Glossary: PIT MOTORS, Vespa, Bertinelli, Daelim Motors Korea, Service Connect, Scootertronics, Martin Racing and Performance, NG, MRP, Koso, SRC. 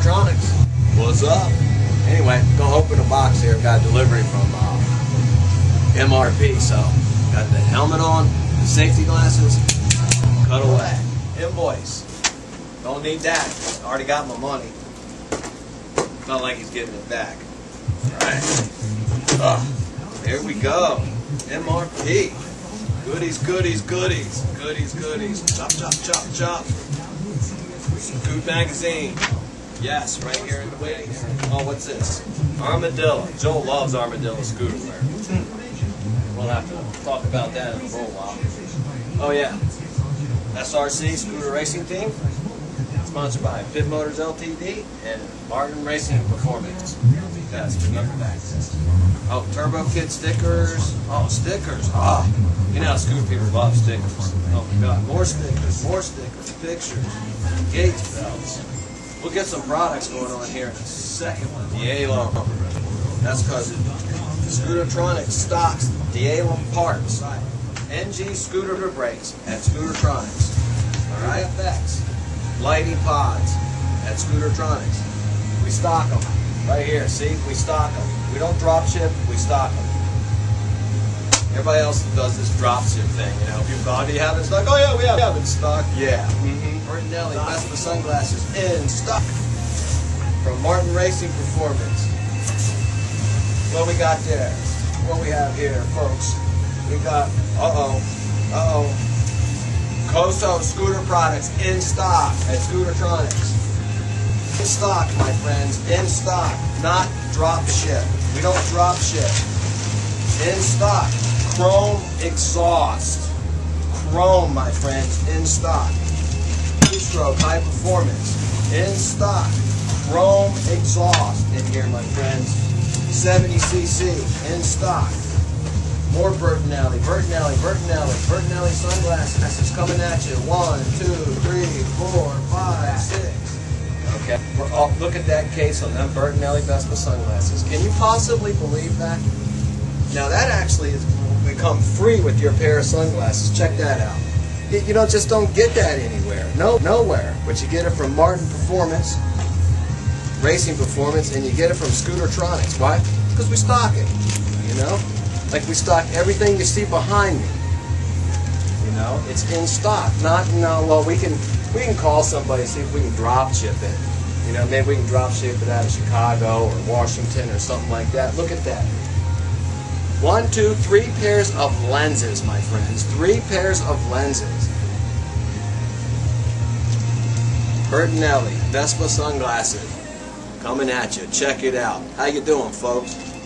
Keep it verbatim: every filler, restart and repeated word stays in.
Scootertronics. What's up? Anyway, gonna open a box here. Got a delivery from uh, M R P, so got the helmet on, the safety glasses, cut away. Invoice. Don't need that. Already got my money. It's not like he's getting it back. Alright. Uh, there we go. M R P. Goodies, goodies, goodies. Goodies, goodies. Chop, chop, chop, chop. Food magazine. Yes, right here in the waiting area. Oh, what's this? Armadillo. Joel loves armadillo scooter wear. We'll have to talk about that in a little while. Oh, yeah. S R C, Scooter Racing Team. Sponsored by P I T Motors L T D and Martin Racing and Performance. Yes, remember that. Oh, Turbo Kid stickers. Oh, stickers. Ah, oh, you know how scooter people love stickers. Oh my God, more stickers, more stickers, pictures, gate belts. We'll get some products going on here in a second. Daelim. That's because Scootertronics stocks Daelim parts. N G scooter brakes at Scootertronics. All right, effects. Lighting pods at Scootertronics. We stock them right here. See, we stock them. We don't drop ship. We stock them. Everybody else does this drop ship thing. You know, people go, "Do you have it in stock?" Oh yeah, we have it in stock. Yeah. Mm-hmm. Bertinelli Vespa sunglasses in stock from Martin Racing Performance. What we got there? What we have here, folks? We got uh oh, uh oh. Koso scooter products in stock at Scootertronics. In stock, my friends, in stock, not drop ship. We don't drop ship. In stock, chrome exhaust. Chrome, my friends, in stock. Two-stroke high performance, in stock. Chrome exhaust in here, my friends. seventy C C, in stock. More Bertinelli, Bertinelli, Bertinelli, Bertinelli sunglasses. This is coming at you. One, two, three, four, five, six. Okay. We're all, look at that case on them Bertinelli Vespa sunglasses. Can you possibly believe that? Now that actually has become free with your pair of sunglasses. Check that out. You, you know, just don't get that anywhere. No, nowhere. But you get it from Martin Performance, Racing Performance, and you get it from Scootertronics. Why? Because we stock it. You know. Like we stock everything you see behind me. You know, it's in stock. Not no. Well, we can we can call somebody and see if we can drop ship it. You know, maybe we can drop ship it out of Chicago or Washington or something like that. Look at that. One, two, three pairs of lenses, my friends. Three pairs of lenses. Bertinelli Vespa sunglasses coming at you. Check it out. How you doing, folks?